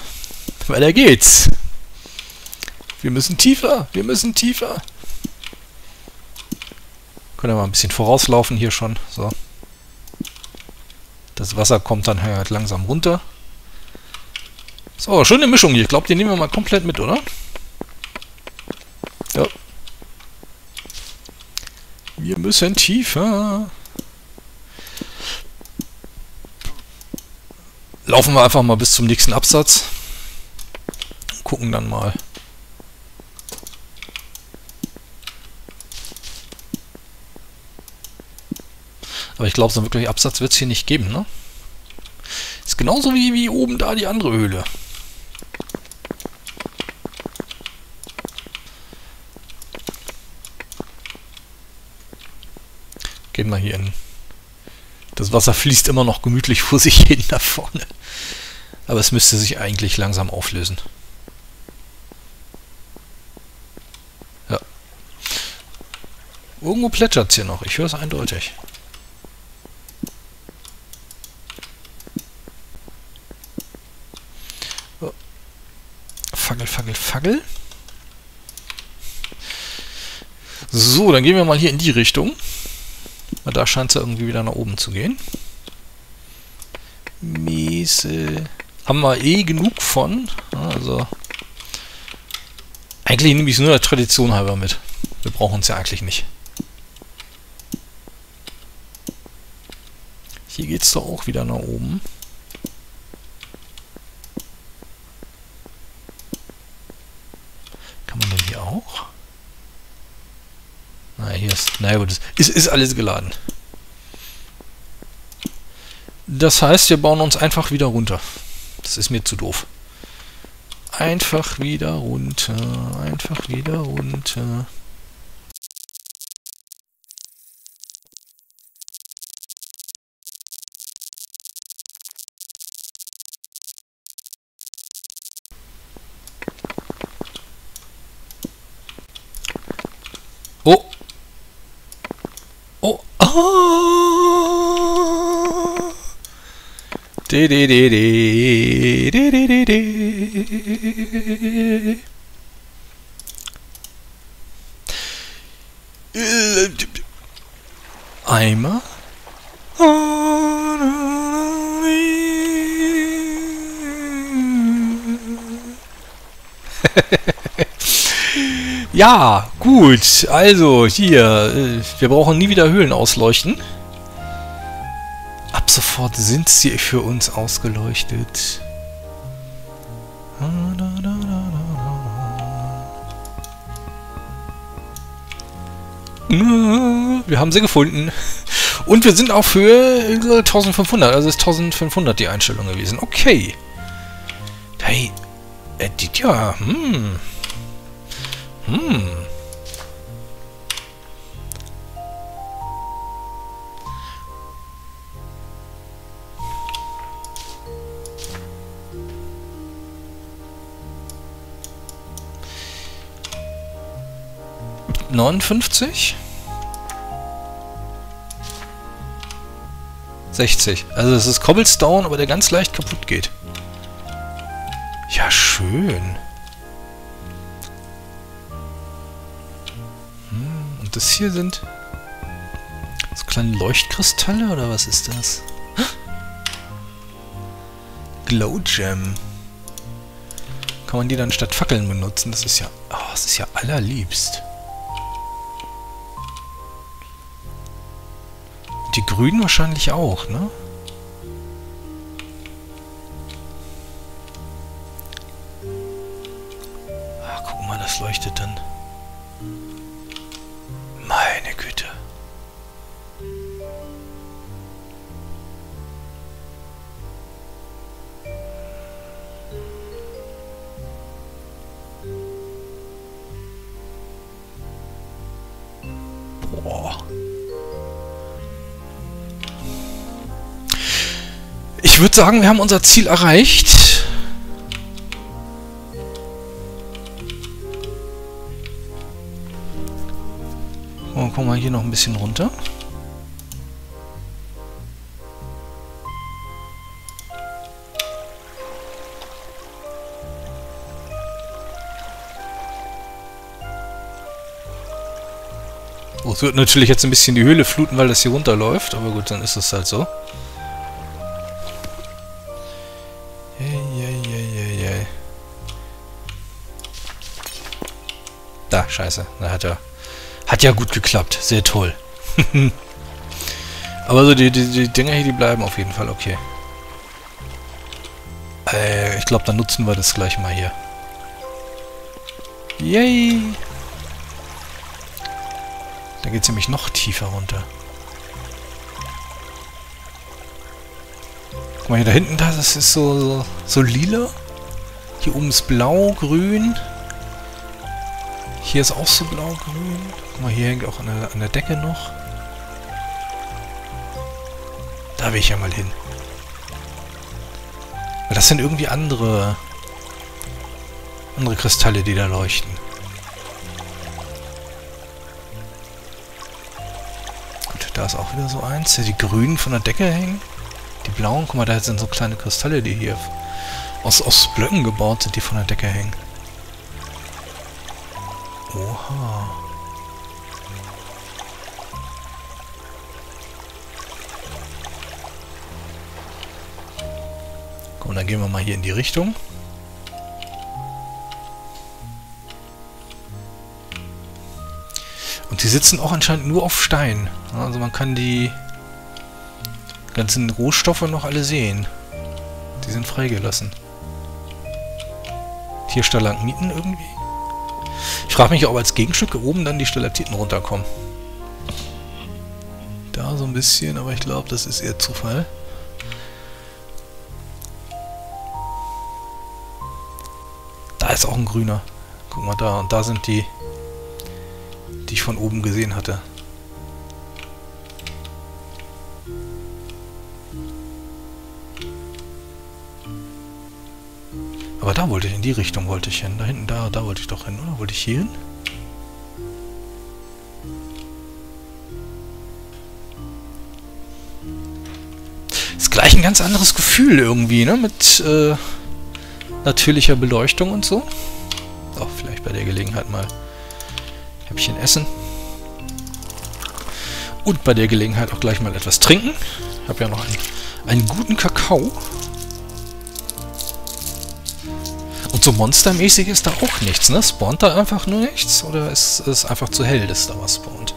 Weiter geht's. Wir müssen tiefer. Wir müssen tiefer. Können wir mal ein bisschen vorauslaufen hier schon. So. Das Wasser kommt dann halt langsam runter. So, schöne Mischung hier. Ich glaube, die nehmen wir mal komplett mit, oder? Ja. Wir müssen tiefer. Laufen wir einfach mal bis zum nächsten Absatz. Gucken dann mal. Aber ich glaube, so wirklich Absatz wird es hier nicht geben, ne? Ist genauso wie oben da die andere Höhle. Gehen wir hier hin. Das Wasser fließt immer noch gemütlich vor sich hin nach vorne. Aber es müsste sich eigentlich langsam auflösen. Ja. Irgendwo plätschert es hier noch. Ich höre es eindeutig. Oh. Fackel, Fackel, Fackel. So, dann gehen wir mal hier in die Richtung. Da scheint es ja irgendwie wieder nach oben zu gehen. Miese. Haben wir eh genug von. Also. Eigentlich nehme ich es nur der Tradition halber mit. Wir brauchen es ja eigentlich nicht. Hier geht es doch auch wieder nach oben. Kann man denn hier auch? Na, hier ist. Na gut, ist alles geladen. Das heißt, wir bauen uns einfach wieder runter. Das ist mir zu doof. Einfach wieder runter. Einfach wieder runter. Oh! Oh! Oh. Eimer? Ja, gut. Also, hier. Wir brauchen nie wieder Höhlen ausleuchten. Ab sofort sind sie für uns ausgeleuchtet. Wir haben sie gefunden. Und wir sind auch für 1500. Also ist 1500 die Einstellung gewesen. Okay. Hey. Ja, hm. 59? 60. Also es ist Cobblestone, aber der ganz leicht kaputt geht. Ja, schön. Und das hier sind so kleine Leuchtkristalle, oder was ist das? Glow Gem. Kann man die dann statt Fackeln benutzen? Das ist ja... Oh, das ist ja allerliebst. Die Grünen wahrscheinlich auch, ne? Ah, guck mal, das leuchtet dann. Meine Güte. Boah. Ich würde sagen, wir haben unser Ziel erreicht. Oh, guck mal, hier noch ein bisschen runter. Oh, es wird natürlich jetzt ein bisschen die Höhle fluten, weil das hier runterläuft. Aber gut, dann ist es halt so. Da, scheiße. Da hat er... Hat ja gut geklappt. Sehr toll. Aber so die Dinger hier, die bleiben auf jeden Fall okay. Ich glaube, dann nutzen wir das gleich mal hier. Yay! Da geht es nämlich noch tiefer runter. Guck mal hier da hinten, das ist so lila. Hier oben ist blau, grün. Hier ist auch so blau-grün. Guck mal, hier hängt auch an der Decke noch. Da will ich ja mal hin. Weil das sind irgendwie andere Kristalle, die da leuchten. Gut, da ist auch wieder so eins. Die grünen von der Decke hängen. Die blauen, guck mal, da sind so kleine Kristalle, die hier aus Blöcken gebaut sind, die von der Decke hängen. Oha. Komm, dann gehen wir mal hier in die Richtung. Und die sitzen auch anscheinend nur auf Stein. Also man kann die ganzen Rohstoffe noch alle sehen. Die sind freigelassen. Hier Stalagniten irgendwie. Ich frage mich, ob als Gegenstück oben dann die Stalaktiten runterkommen. Da so ein bisschen, aber ich glaube, das ist eher Zufall. Da ist auch ein grüner. Guck mal da. Und da sind die ich von oben gesehen hatte. Aber da wollte ich, in die Richtung wollte ich hin. Da hinten, da wollte ich doch hin, oder? Wollte ich hier hin? Ist gleich ein ganz anderes Gefühl irgendwie, ne? Mit natürlicher Beleuchtung und so. Auch vielleicht bei der Gelegenheit mal ein Häppchen essen. Und bei der Gelegenheit auch gleich mal etwas trinken. Ich habe ja noch einen guten Kakao. Und so monstermäßig ist da auch nichts, ne? Spawnt da einfach nur nichts? Oder ist es einfach zu hell, dass da was spawnt?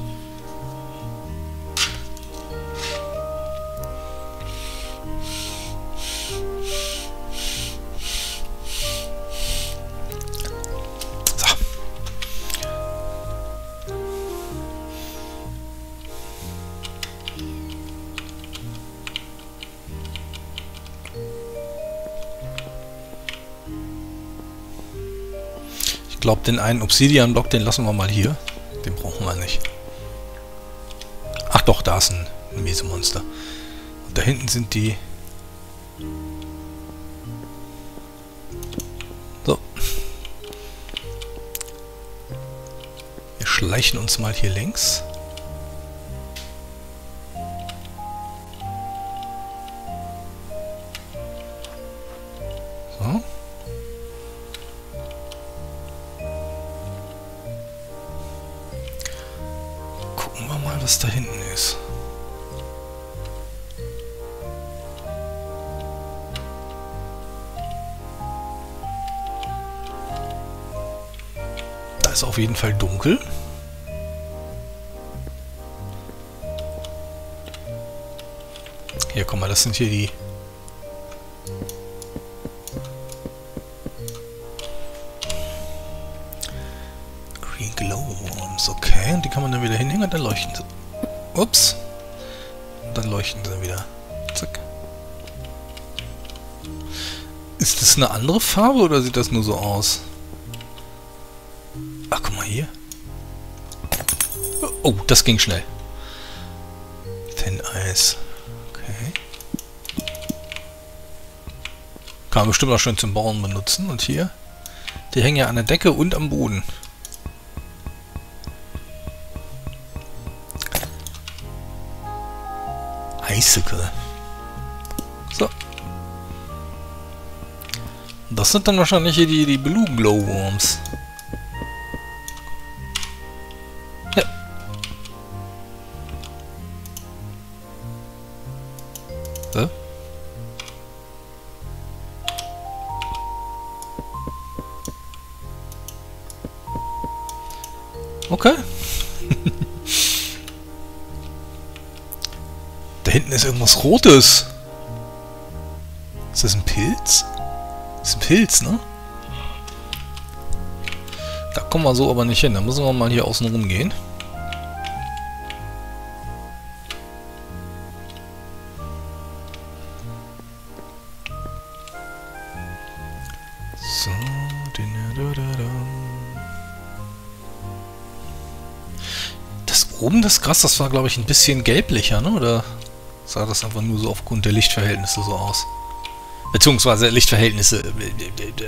Ich glaube, den einen Obsidian-Block, den lassen wir mal hier. Den brauchen wir nicht. Ach doch, da ist ein Mesemonster. Und da hinten sind die... So. Wir schleichen uns mal hier längs. So. Was da hinten ist. Da ist auf jeden Fall dunkel. Hier, guck mal, das sind hier die... Green Glowworms, okay. Und die kann man dann wieder hinhängen und dann leuchten sie. Ups. Und dann leuchten sie wieder. Zack. Ist das eine andere Farbe oder sieht das nur so aus? Ach, guck mal hier. Oh, das ging schnell. Thin Eyes. Okay. Kann man bestimmt auch schön zum Bauen benutzen. Und hier? Die hängen ja an der Decke und am Boden. So. Das sind dann wahrscheinlich hier die Blue Glowworms. Ja. So. Okay. Hinten ist irgendwas Rotes. Ist das ein Pilz? Das ist ein Pilz, ne? Da kommen wir so aber nicht hin. Da müssen wir mal hier außen rum gehen. So. Das oben, das Gras, das war, glaube ich, ein bisschen gelblicher, ne? Oder... sah das einfach nur so aufgrund der Lichtverhältnisse so aus. Beziehungsweise Lichtverhältnisse,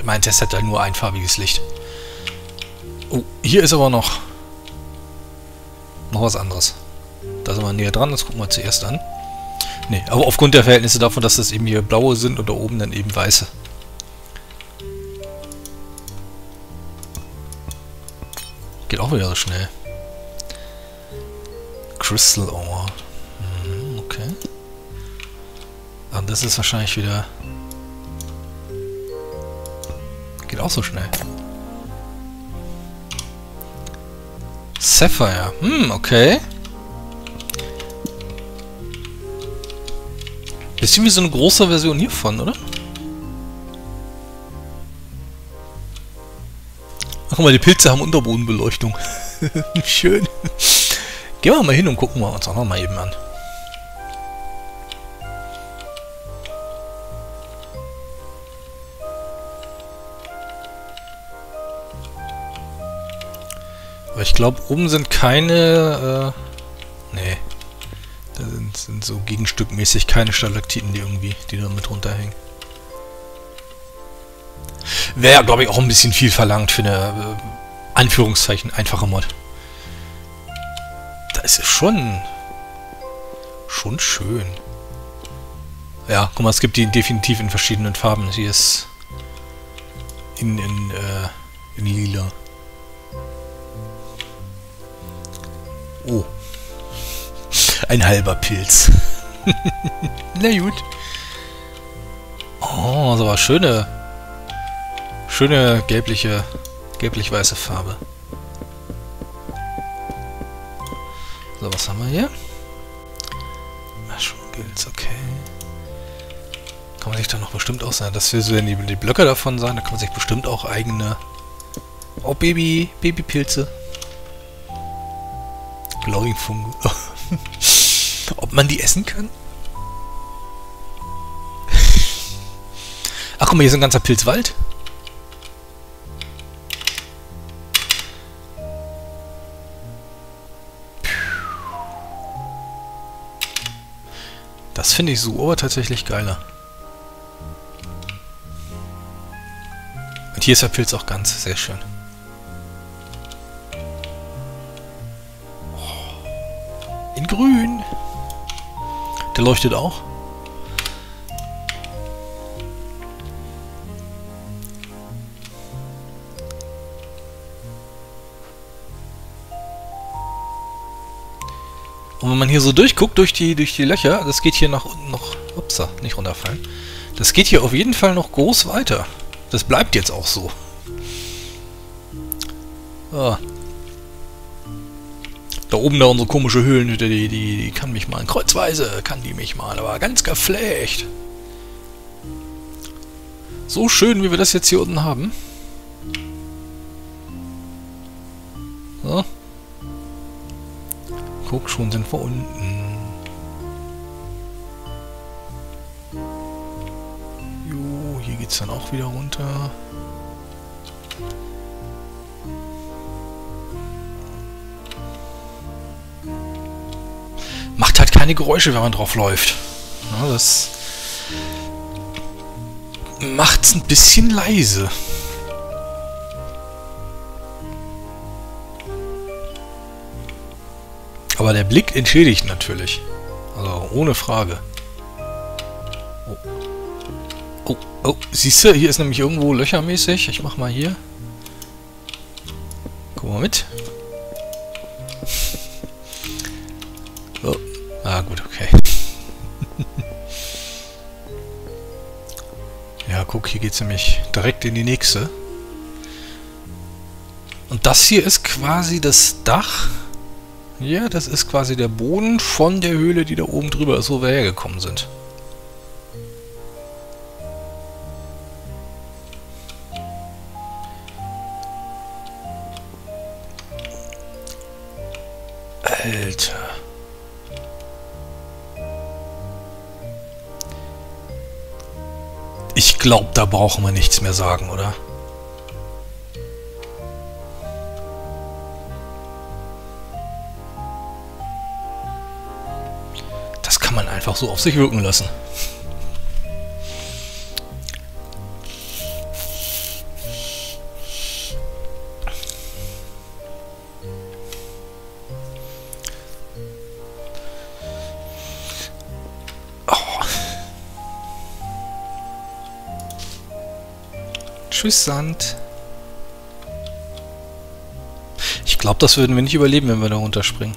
mein Test hat halt nur einfarbiges Licht. Oh, hier ist aber noch was anderes. Da sind wir näher dran, das gucken wir zuerst an. Ne, aber aufgrund der Verhältnisse davon, dass das eben hier blaue sind und da oben dann eben weiße. Geht auch wieder so schnell. Crystal Hour. Okay. Und das ist wahrscheinlich wieder... Geht auch so schnell. Sapphire. Hm, okay. Bisschen wie so eine große Version hiervon, oder? Ach, guck mal, die Pilze haben Unterbodenbeleuchtung. Schön. Gehen wir mal hin und gucken wir uns auch nochmal eben an. Ich glaube, oben sind keine... nee. Da sind so gegenstückmäßig keine Stalaktiten, die da mit runterhängen. Wäre, glaube ich, auch ein bisschen viel verlangt für eine, Anführungszeichen, einfache Mod. Da ist es schon schön. Ja, guck mal, es gibt die definitiv in verschiedenen Farben. Hier ist in lila. Oh. Ein halber Pilz. Na gut. Oh, so was Schöne gelblich-weiße Farbe. So, was haben wir hier? Mushroom-Gills, okay. Kann man sich da noch bestimmt auch sein. Das werden die Blöcke davon sein. Da kann man sich bestimmt auch eigene... Oh, Babypilze. Glowing Fungus. Ob man die essen kann? Ach, guck mal, hier ist ein ganzer Pilzwald. Das finde ich so tatsächlich geiler. Und hier ist der Pilz auch ganz, sehr schön. Oh, in grün. Der leuchtet auch. Und wenn man hier so durchguckt, durch die Löcher, das geht hier nach unten noch... Upsa, nicht runterfallen. Das geht hier auf jeden Fall noch groß weiter. Das bleibt jetzt auch so. Ah. Da oben da unsere komische Höhlenhütte, die kann mich malen. Kreuzweise kann die mich malen, aber ganz geflecht. So schön, wie wir das jetzt hier unten haben. So. Guck, schon sind wir unten. Jo, hier geht's dann auch wieder runter. Macht halt keine Geräusche, wenn man drauf läuft. Na, das macht's ein bisschen leise. Aber der Blick entschädigt natürlich. Also ohne Frage. Oh, oh, siehst du, hier ist nämlich irgendwo löchermäßig. Ich mach mal hier. Guck mal mit. Oh. Ah, gut, okay. Ja, guck, hier geht's nämlich direkt in die nächste. Und das hier ist quasi das Dach. Ja, das ist quasi der Boden von der Höhle, die da oben drüber ist, wo wir hergekommen sind. Alter. Ich glaube, da brauchen wir nichts mehr sagen, oder? Einfach so auf sich wirken lassen. Oh. Tschüss, Sand. Ich glaube, das würden wir nicht überleben, wenn wir da runterspringen.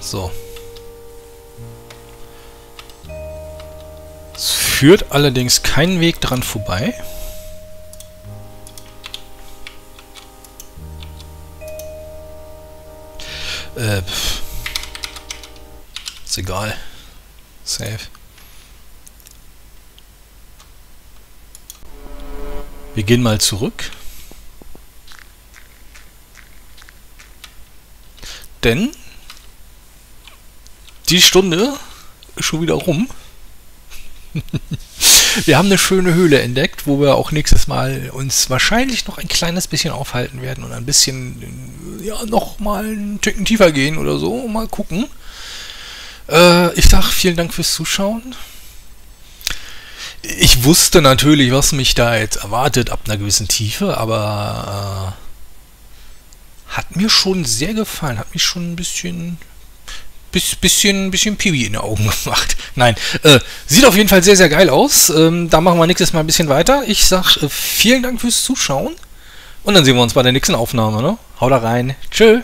So. Es führt allerdings keinen Weg dran vorbei. Ist egal. Safe. Wir gehen mal zurück. Denn... die Stunde ist schon wieder rum. Wir haben eine schöne Höhle entdeckt, wo wir auch nächstes Mal uns wahrscheinlich noch ein kleines bisschen aufhalten werden und ein bisschen, ja, nochmal einen Ticken tiefer gehen oder so. Mal gucken. Ich sage vielen Dank fürs Zuschauen. Ich wusste natürlich, was mich da jetzt erwartet ab einer gewissen Tiefe, aber hat mir schon sehr gefallen. Hat mich schon ein bisschen Piwi in den Augen gemacht. Nein, sieht auf jeden Fall sehr, sehr geil aus. Da machen wir nächstes Mal ein bisschen weiter. Ich sag vielen Dank fürs Zuschauen und dann sehen wir uns bei der nächsten Aufnahme. Ne? Haut rein. Tschö.